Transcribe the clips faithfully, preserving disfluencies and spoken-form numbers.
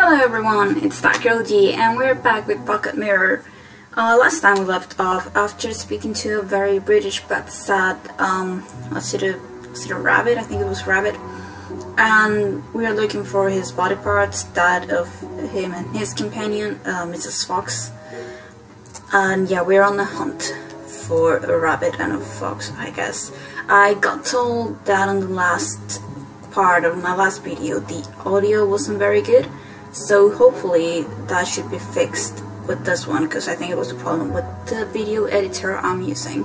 Hello everyone, it's That Girl G and we're back with Pocket Mirror. Uh, last time we left off after speaking to a very British but sad, um, was it a, was it a rabbit? I think it was rabbit. And we are looking for his body parts, that of him and his companion, uh, Missus Fox. And yeah, we're on the hunt for a rabbit and a fox, I guess. I got told that on the last part of my last video the audio wasn't very good, so hopefully that should be fixed with this one, because I think it was a problem with the video editor I'm using.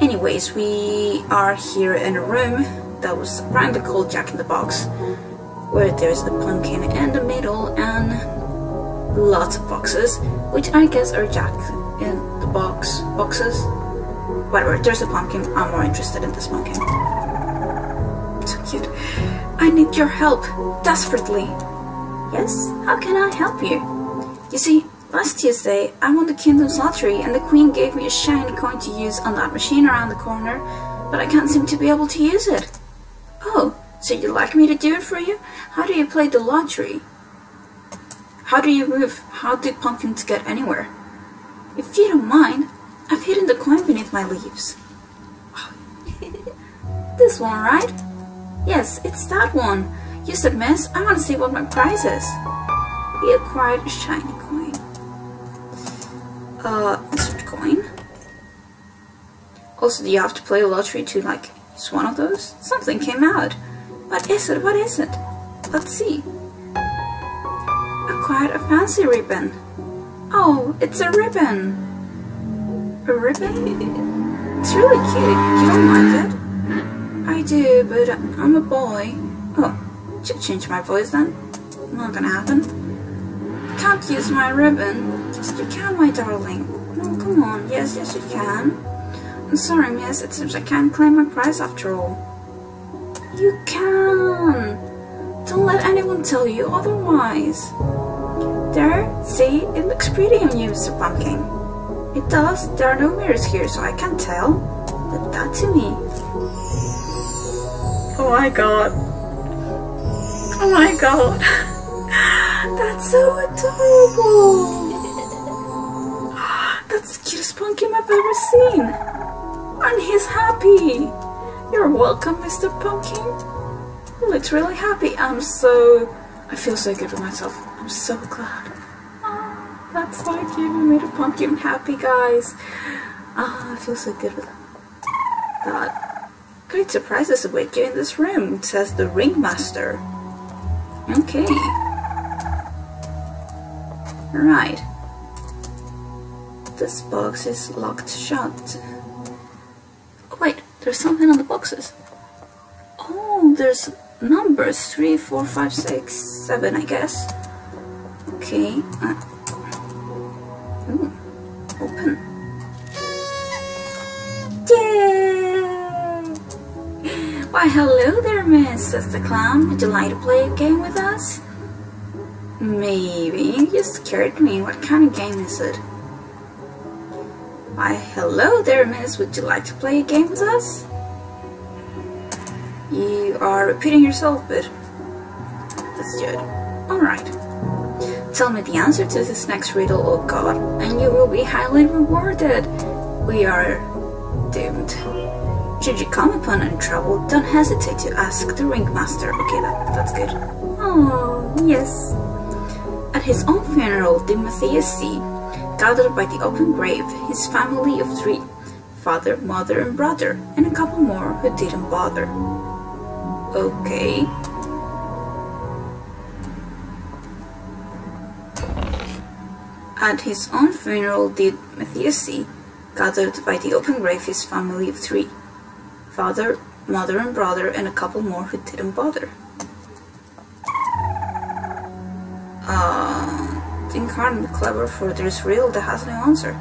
Anyways, we are here in a room that was apparently called Jack in the Box, where there's a pumpkin in the middle and lots of boxes, which I guess are Jack in the Box boxes. Whatever, there's a pumpkin. I'm more interested in this pumpkin. So cute. I need your help, desperately. Yes? How can I help you? You see, last Tuesday I won the Kingdom's lottery and the Queen gave me a shiny coin to use on that machine around the corner, but I can't seem to be able to use it. Oh, so you'd like me to do it for you? How do you play the lottery? How do you move? How do pumpkins get anywhere? If you don't mind, I've hidden the coin beneath my leaves. This one, right? Yes, it's that one. You said, miss, I want to see what my prize is. He acquired a shiny coin. Uh, insert coin. Also, do you have to play the lottery to, like, use one of those? Something came out. What is it? What is it? Let's see. Acquired a fancy ribbon. Oh, it's a ribbon. A ribbon? It's really cute. You don't like it? I do, but I'm a boy. Oh, should change my voice then. Not gonna happen. Can't use my ribbon. Yes, you can, my darling. No, come on. Yes, yes, you can. I'm sorry, miss. It seems I can't claim my prize after all. You can. Don't let anyone tell you otherwise. There, see? It looks pretty on you, Mister Pumpkin. It does. There are no mirrors here, so I can't tell. Let that to me. Oh my god. Oh my god. That's so adorable! That's the cutest pumpkin I've ever seen! And he's happy! You're welcome, Mister Pumpkin! He looks really happy. I'm so... I feel so good for myself. I'm so glad. Oh, that's why you made a pumpkin happy, guys. Ah, oh, I feel so good with that. Great surprises await you in this room, says the ringmaster. Okay. Right. This box is locked shut. Oh, wait, there's something on the boxes. Oh, there's numbers three, four, five, six, seven, I guess. Okay. Uh, ooh, open. Yay! Why, hello there, miss, says the clown. Would you like to play a game with us? Maybe. You scared me. What kind of game is it? Why, hello there, miss. Would you like to play a game with us? You are repeating yourself, but that's good. Alright. Tell me the answer to this next riddle, oh god, and you will be highly rewarded. We are doomed. Should you come upon any trouble, don't hesitate to ask the ringmaster. Okay, that, that's good. Oh, yes. At his own funeral did Matthias see, gathered by the open grave, his family of three, father, mother and brother, and a couple more who didn't bother. Okay. At his own funeral did Matthias see, gathered by the open grave, his family of three, father, mother and brother, and a couple more who didn't bother. Uh, think hard and clever, for there's riddle that has no answer.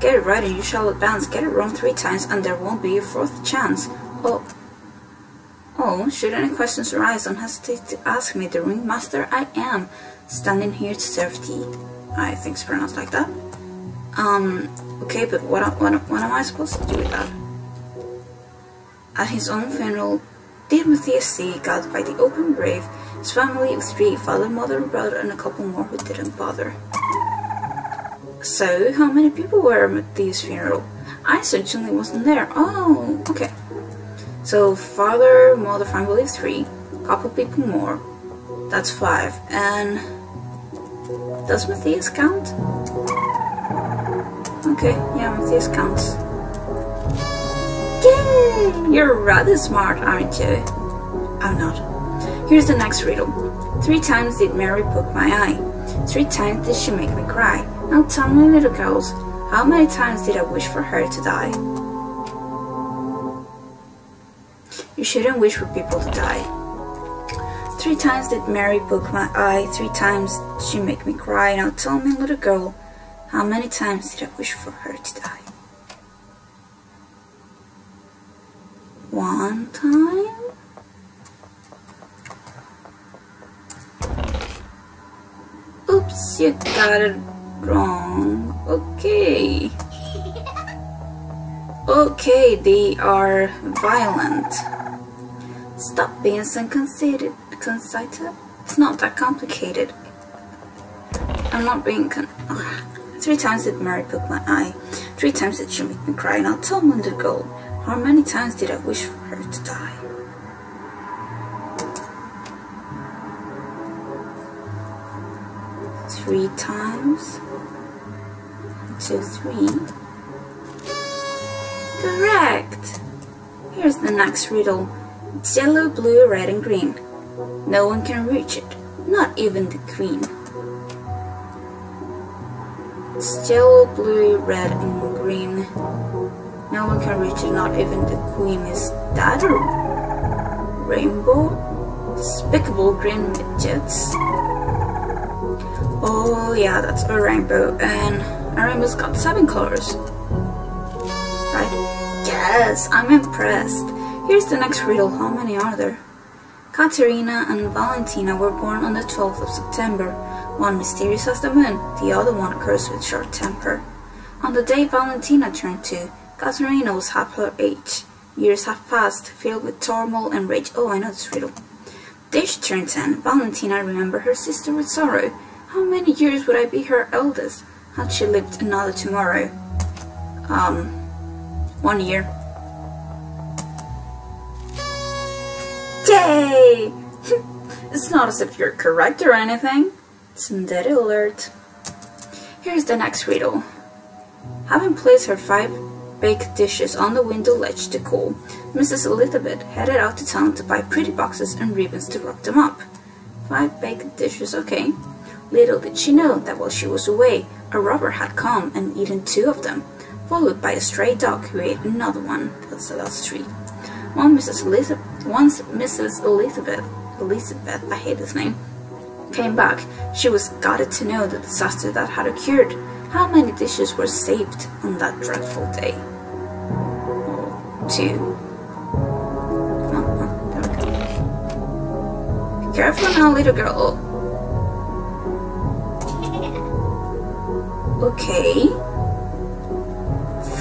Get it right and you shall advance. Get it wrong three times and there won't be a fourth chance. Oh, oh! Should any questions arise, don't hesitate to ask me. The ringmaster I am, standing here to serve thee. I think it's pronounced like that. Um, okay, but what, what, what am I supposed to do with that? At his own funeral Did Matthias see God by the open grave, his family of three, father, mother, brother, and a couple more who didn't bother. So, how many people were at Matthias' funeral? I certainly wasn't there. Oh, okay. So, father, mother, family of three, couple people more. That's five. And does Matthias count? Okay, yeah, Matthias counts. Yay! You're rather smart, aren't you? I'm not. Here's the next riddle. Three times did Mary poke my eye. Three times did she make me cry. Now tell me, little girls, how many times did I wish for her to die? You shouldn't wish for people to die. Three times did Mary poke my eye. Three times did she make me cry. Now tell me, little girl, how many times did I wish for her to die? One time? Oops, you got it wrong. Okay. Okay, they are violent. Stop being so conceited. Conceited? It's not that complicated. I'm not being con. Ugh. Three times did Mary poke my eye. Three times did she make me cry. Now tell me, the girl, how many times did I wish for her to die? Three times. Two, three. Correct! Here's the next riddle. It's yellow, blue, red, and green. No one can reach it, not even the queen. It's yellow, blue, red, and green. No one can reach it, not even the queen. Is that a rainbow? Despicable green midgets. Oh yeah, that's a rainbow, and a rainbow's got seven colors. Right? Yes, I'm impressed. Here's the next riddle. How many are there? Caterina and Valentina were born on the twelfth of September. One mysterious as the moon, the other one cursed with short temper. On the day Valentina turned two, Caterina was half her age. Years have passed, filled with turmoil and rage. Oh, I know this riddle. The day she turned ten, Valentina remembered her sister with sorrow. How many years would I be her eldest, had she lived another tomorrow? Um, one year. Yay! It's not as if you're correct or anything. It's a dead alert. Here's the next riddle. Having placed her five baked dishes on the window ledge to cool, Missus Elizabeth headed out to town to buy pretty boxes and ribbons to wrap them up. Five baked dishes, okay. Little did she know that while she was away, a robber had come and eaten two of them, followed by a stray dog who ate another one. That's the last three. One Missus Elizabeth, once Missus Elizabeth, Elizabeth, I hate this name, came back, she was gutted to know the disaster that had occurred. How many dishes were saved on that dreadful day? Two. Come on, come on, there we go. Be careful now, little girl. Okay.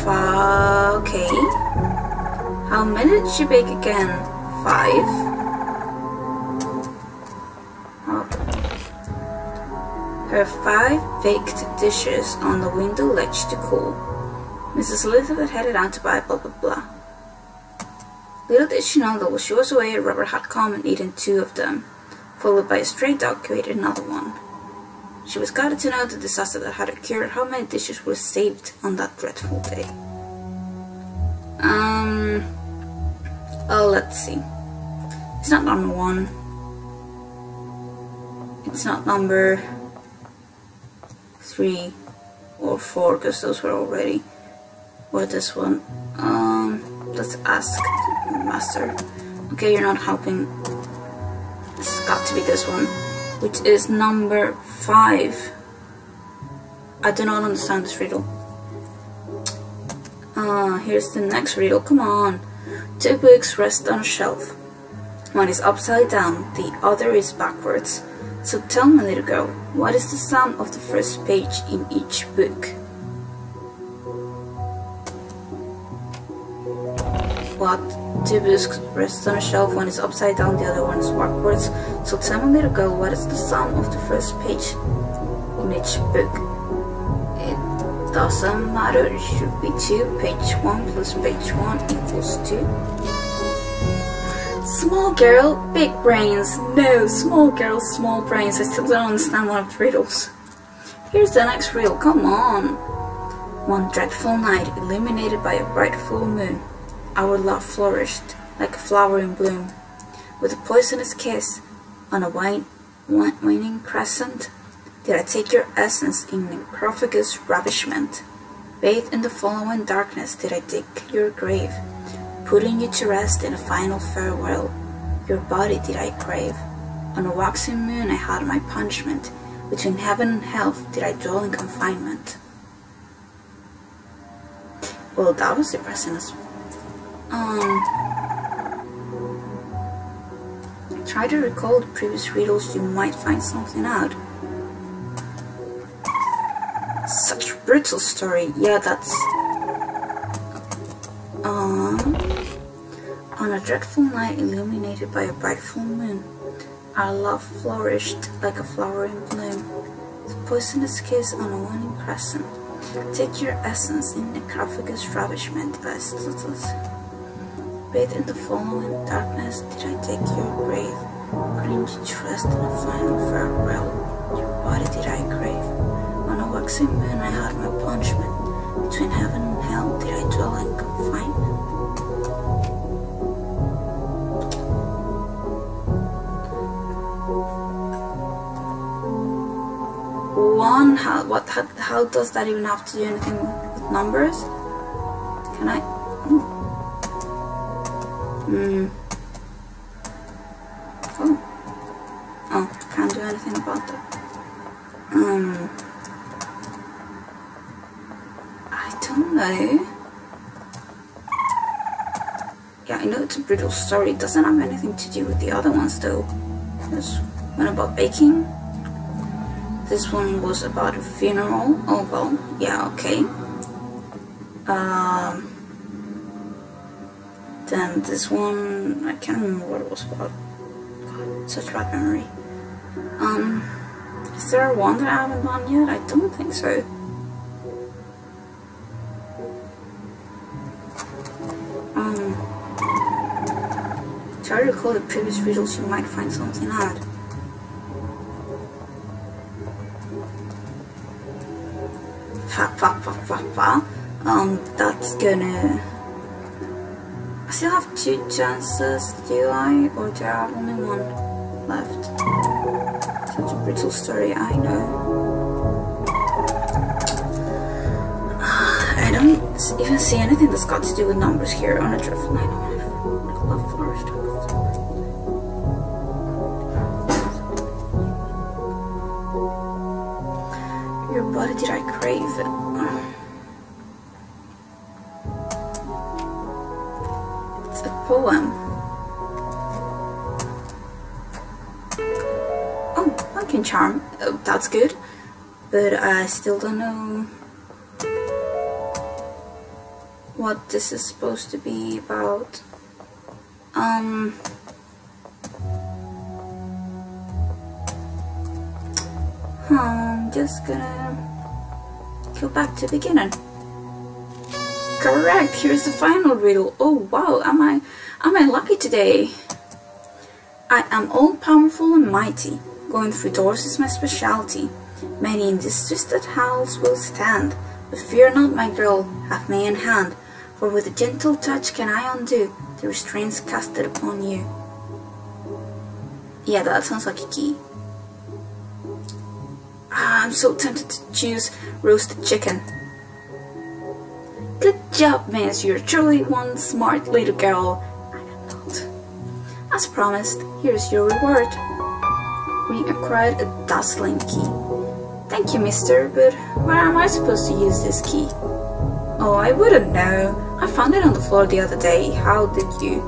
Fa okay. How many did she bake again? Five? Oh. Her five baked dishes on the window ledge to cool. Missus Elizabeth headed out to buy blah blah blah. Little did she know that while she was away, a robber had come and eaten two of them, followed by a stray dog who ate another one. She was glad to know the disaster that had occurred. How many dishes were saved on that dreadful day? Um... Oh, let's see. It's not number one. It's not number three or four, because those were already. Or this one. Um, let's ask the master. Okay, you're not helping. It's got to be this one, which is number five. I do not understand this riddle. Ah, here's the next riddle. Come on. Two books rest on a shelf. One is upside down, the other is backwards. So tell me, little girl, what is the sum of the first page in each book? but Tibus rests on a shelf, one is upside down, the other one is backwards. So tell me, little girl, what is the sum of the first page in each book? It doesn't matter, it should be two. Page one plus page one equals two. Small girl, big brains. No, small girl, small brains. I still don't understand one of the riddles. Here's the next riddle, come on. One dreadful night, illuminated by a bright full moon, our love flourished like a flower in bloom. With a poisonous kiss on a wan wan waning crescent, did I take your essence in necrophagous ravishment. Bathed in the following darkness, did I dig your grave, putting you to rest in a final farewell. Your body did I crave. On a waxing moon I had my punishment. Between heaven and hell did I dwell in confinement. Well, that was depressing as well. Um, try to recall the previous riddles, you might find something out. Such a brutal story. Yeah, that's... Um, on a dreadful night illuminated by a bright full moon, our love flourished like a flower in bloom. The poisonous kiss on a waning crescent, take your essence in necrophagous ravishment. Bathed in the following darkness, did I take your grave? Couldn't you trust in a final farewell? Your body did I crave. On a waxing moon I had my punishment. Between heaven and hell did I dwell in confinement. One, how, what, how, how does that even have to do anything with numbers? Can I? Hmm. Oh. Oh, can't do anything about that. Um. I don't know. Yeah, I know it's a brutal story. It doesn't have anything to do with the other ones though. There's one about baking. This one was about a funeral. Oh well, yeah, okay. Um, then this one, I can't remember what it was about. God, such bad memory. Um, is there one that I haven't done yet? I don't think so. Um, try to recall the previous riddles, you might find something out. Um, that's gonna... I still have two chances, do I? Or do I have only one left? Such a brutal story, I know. I don't even see anything that's got to do with numbers here on a dreadful night. I love forest. Your body did I crave it? Poem. Oh, Pumpkin Charm. Oh, that's good. But I still don't know what this is supposed to be about. Um. I'm just gonna go back to the beginning. Correct, here's the final riddle. Oh wow, am I am I lucky today? I am all-powerful and mighty. Going through doors is my specialty. Many in this twisted house will stand. But fear not, my girl, have me in hand. For with a gentle touch can I undo the restraints casted upon you. Yeah, that sounds like a key. Ah, I'm so tempted to choose roasted chicken. Good job, miss. You're truly one smart little girl. I am not. As promised, here's your reward. We acquired a dazzling key. Thank you, mister, but where am I supposed to use this key? Oh, I wouldn't know. I found it on the floor the other day. How did you?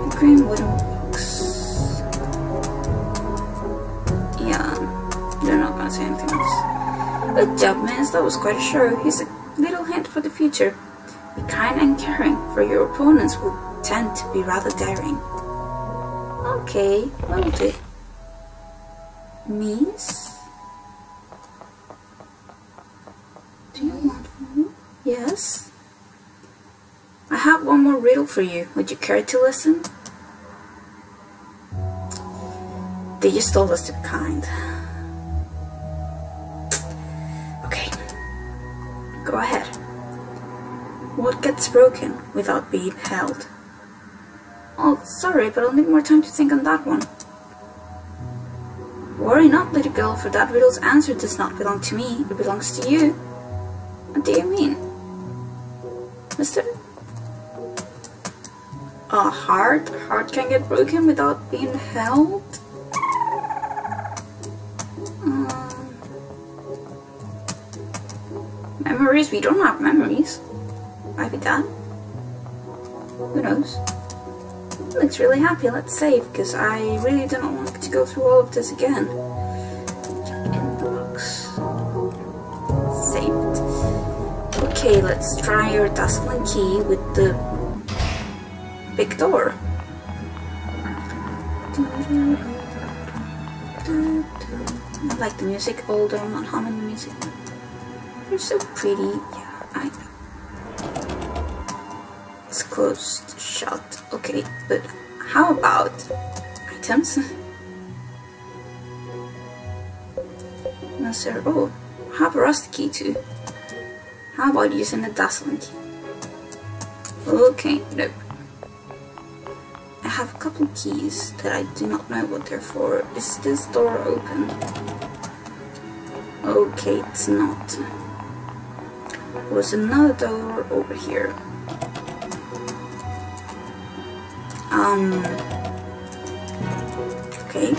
A green wooden box. Yeah, they're not gonna say anything else. Good job, man, that was quite a show. Here's a little hint for the future. Be kind and caring, for your opponents will tend to be rather daring. Okay, will do. Miss? Do you want one? Yes? I have one more riddle for you. Would you care to listen? They just told us to be kind. Okay. Go ahead. What gets broken without being held? Oh, sorry, but I'll need more time to think on that one. Worry not, little girl, for that riddle's answer does not belong to me. It belongs to you. What do you mean? Mister? A heart? A heart can get broken without being held? Um, memories? We don't have memories. Might be that. Who knows? He looks really happy. Let's save, because I really don't want to go through all of this again. Jack in the box. Saved. Okay, let's try your dazzling key with the big door. I like the music, although I'm not humming the music. You're so pretty. Yeah, I know. It's closed shut. Okay, but how about items? No sir. Oh, how about rust key too? How about using the dazzling key? Okay, nope. I have a couple keys that I do not know what they're for. Is this door open? Okay, it's not. There was another door over here. Um, okay.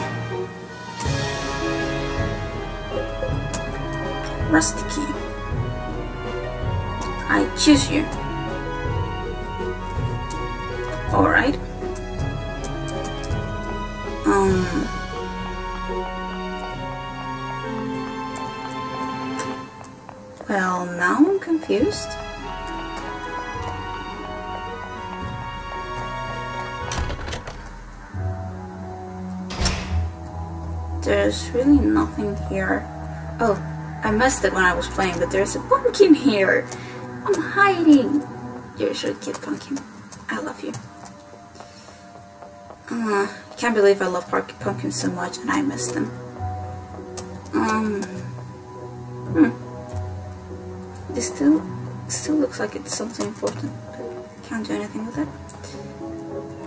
Rusty key. I choose you. Alright. Um, well, now I'm confused. There's really nothing here. Oh, I missed it when I was playing, but there's a pumpkin here. I'm hiding. You're so cute, pumpkin. I love you. Uh, I can't believe I love pumpkins so much and I miss them. Um, hmm. This still, still looks like it's something important, but can't do anything with it.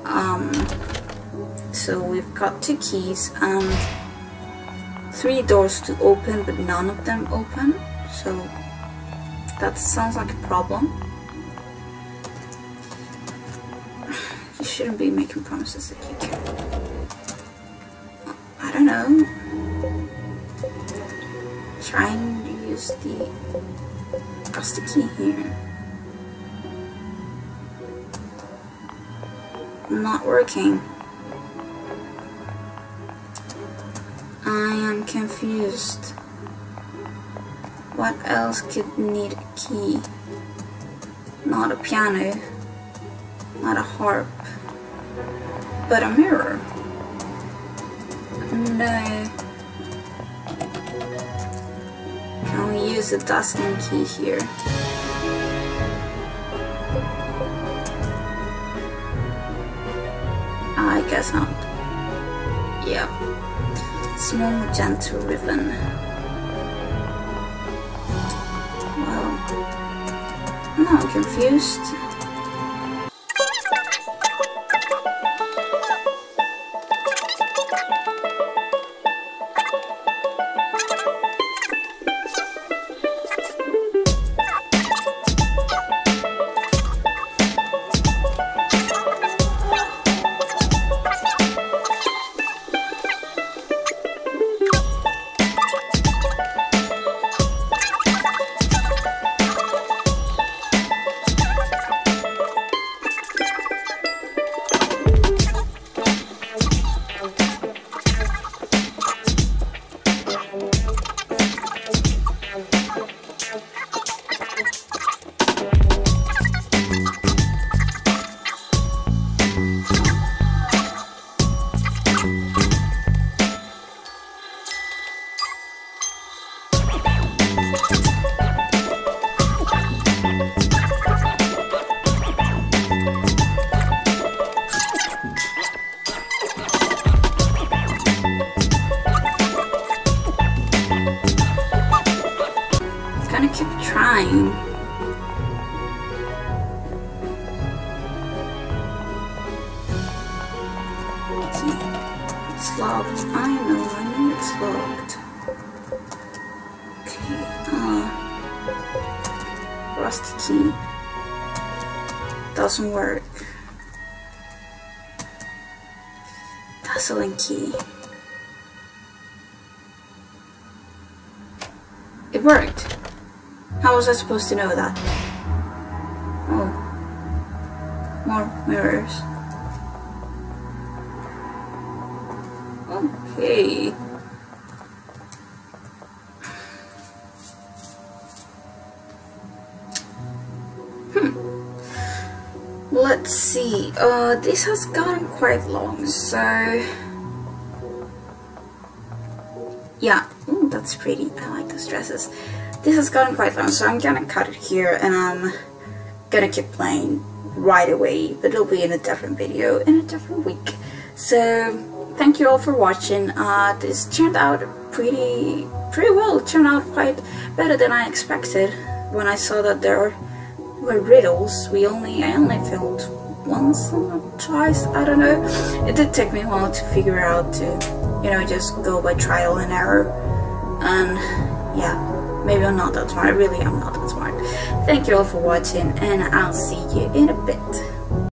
Um, so we've got two keys. Um. Three doors to open, but none of them open, so that sounds like a problem. You shouldn't be making promises that you can. I don't know. Trying to use the rusty key here. Not working. Confused. What else could need a key? Not a piano, not a harp, but a mirror. No. Can we use the dazzling key here? I guess not. Yeah. Small magenta ribbon. Well, now I'm confused. I know, I know it's locked. Okay, uh, rusty key. Doesn't work. Puzzling key. It worked. How was I supposed to know that? Oh. More mirrors. Okay. Hmm. Let's see. Uh, this has gotten quite long, so... Yeah. Ooh, that's pretty. I like those dresses. This has gotten quite long, so I'm gonna cut it here, and I'm gonna keep playing right away, but it'll be in a different video, in a different week. So, thank you all for watching. Uh, this turned out pretty, pretty well. It turned out quite better than I expected when I saw that there were riddles. We only, I only filmed once or twice, I don't know. It did take me a while to figure out to, you know, just go by trial and error. And, yeah. Maybe I'm not that smart, really I'm not that smart. Thank you all for watching, and I'll see you in a bit.